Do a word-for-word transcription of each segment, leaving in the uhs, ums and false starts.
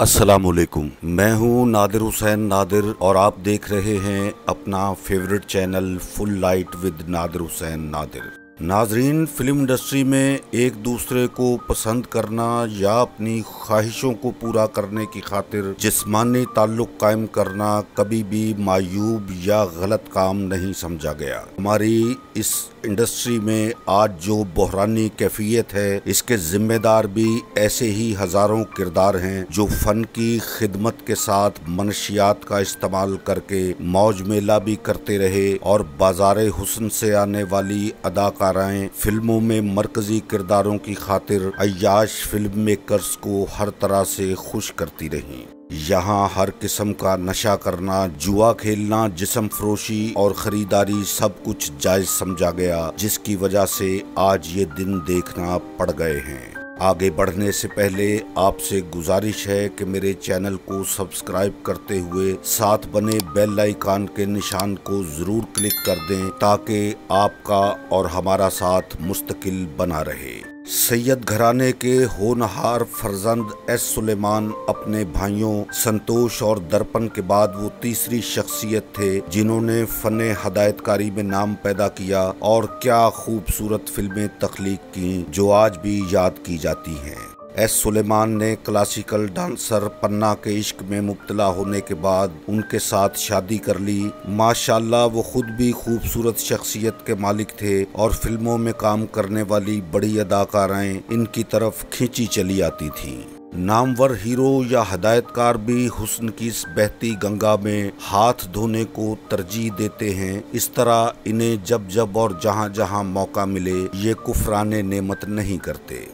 अस्सलाम वालेकुम, मैं हूं नादिर हुसैन नादिर और आप देख रहे हैं अपना favourite channel full light with Nadir Hussain Nadir. नाजरीन, फिल्म इंडस्ट्री में एक दूसरे को पसंद करना या अपनी ख्वाहिशों को पूरा करने की खातिर जिस्मानी ताल्लुक़ कायम करना कभी भी मायूब या गलत काम नहीं समझा गया। हमारी इस इंडस्ट्री में आज जो बहरानी कैफियत है, इसके जिम्मेदार भी ऐसे ही हज़ारों किरदार हैं जो फ़न की खिदमत के साथ मनशियात का इस्तेमाल करके मौज मेला भी करते रहे और बाज़ारे हुस्न से आने वाली अदाकार फिल्मों में मरकजी किरदारों की खातिर अय्याश फिल्म मेकर्स को हर तरह से खुश करती रहीं। यहाँ हर किस्म का नशा करना, जुआ खेलना, जिस्म फरोशी और खरीदारी सब कुछ जायज़ समझा गया, जिसकी वजह से आज ये दिन देखना पड़ गए हैं। आगे बढ़ने से पहले आपसे गुजारिश है कि मेरे चैनल को सब्सक्राइब करते हुए साथ बने बेल आइकन के निशान को ज़रूर क्लिक कर दें ताकि आपका और हमारा साथ मुस्तकिल बना रहे। सैयद घराने के होनहार फर्जंद एस सुलेमान अपने भाइयों संतोष और दर्पण के बाद वो तीसरी शख्सियत थे जिन्होंने फ़न हदायतकारी में नाम पैदा किया और क्या खूबसूरत फिल्में तख्लीक की जो आज भी याद की जाती हैं। एस सुलेमान ने क्लासिकल डांसर पन्ना के इश्क में मुब्तला होने के बाद उनके साथ शादी कर ली। माशाल्लाह, वो खुद भी खूबसूरत शख्सियत के मालिक थे और फिल्मों में काम करने वाली बड़ी अदाकाराएं इनकी तरफ खींची चली आती थीं। नामवर हीरो या हदायतकार भी हुस्न की इस बहती गंगा में हाथ धोने को तरजीह देते हैं। इस तरह इन्हें जब जब और जहाँ जहाँ मौका मिले ये कुफराने नेमत नहीं करते।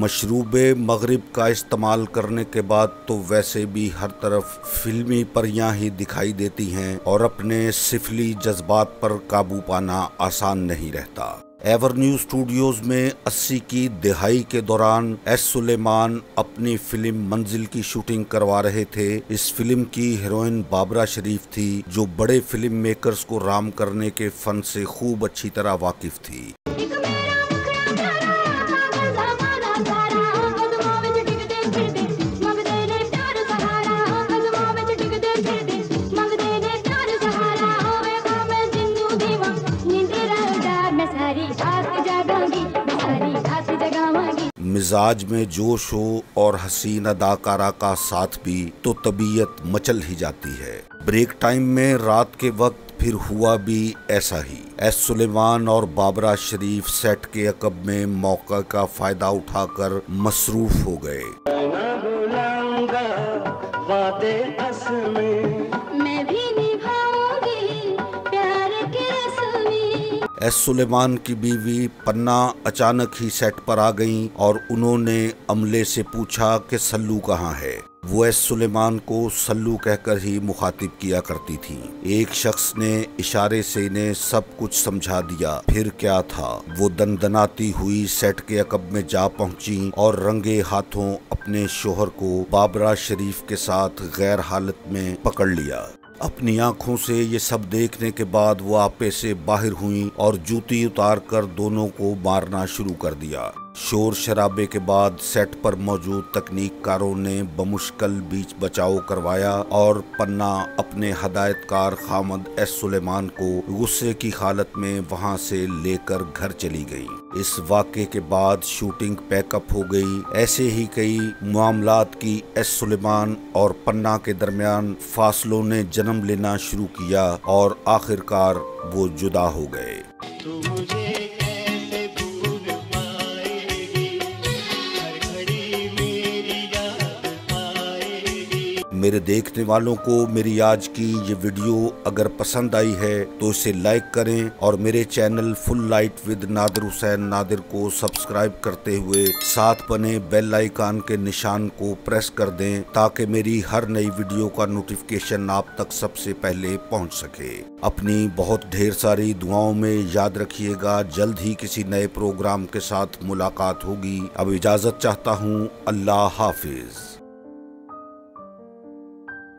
मशरूब मगरिब का इस्तेमाल करने के बाद तो वैसे भी हर तरफ फिल्मी परियां ही दिखाई देती हैं और अपने सिफली जज्बात पर काबू पाना आसान नहीं रहता। एवरन्यू स्टूडियोज में अस्सी की दहाई के दौरान एस सुलेमान अपनी फिल्म मंजिल की शूटिंग करवा रहे थे। इस फिल्म की हीरोइन बाबरा शरीफ थी जो बड़े फिल्म मेकर्स को राम करने के फन से खूब अच्छी तरह वाकिफ थी। मिजाज में जोश हो और हसीन अदाकारा का साथ भी तो तबीयत मचल ही जाती है। ब्रेक टाइम में रात के वक्त फिर हुआ भी ऐसा ही। एस सुलेमान और बाबरा शरीफ सेट के अकब में मौका का फायदा उठाकर मसरूफ हो गए। एस सुलेमान की बीवी पन्ना अचानक ही सेट पर आ गईं और उन्होंने अमले से पूछा कि सल्लू कहाँ है। वो एस सुलेमान को सल्लू कहकर ही मुखातिब किया करती थीं। एक शख्स ने इशारे से इन्हें सब कुछ समझा दिया। फिर क्या था, वो दनदनाती हुई सेट के अकब में जा पहुंची और रंगे हाथों अपने शोहर को बाबरा शरीफ के साथ गैर हालत में पकड़ लिया। अपनी आंखों से ये सब देखने के बाद वो आपे से बाहर हुई और जूती उतार कर दोनों को मारना शुरू कर दिया। शोर शराबे के बाद सेट पर मौजूद तकनीककारों ने बमुश्किल बीच बचाव करवाया और पन्ना अपने हदायतकार खामद एस सुलेमान को गुस्से की हालत में वहां से लेकर घर चली गई। इस वाक़े के बाद शूटिंग पैकअप हो गई। ऐसे ही कई मामलात की एस सुलेमान और पन्ना के दरमियान फासलों ने जन्म लेना शुरू किया और आखिरकार वो जुदा हो गए। मेरे देखने वालों को मेरी आज की ये वीडियो अगर पसंद आई है तो इसे लाइक करें और मेरे channel full light with Nadir Hussain Nadir को सब्सक्राइब करते हुए साथ बने बेल आइकन के निशान को प्रेस कर दें ताकि मेरी हर नई वीडियो का नोटिफिकेशन आप तक सबसे पहले पहुंच सके। अपनी बहुत ढेर सारी दुआओं में याद रखिएगा। जल्द ही किसी नए प्रोग्राम के साथ मुलाकात होगी। अब इजाज़त चाहता हूँ। अल्लाह हाफिज।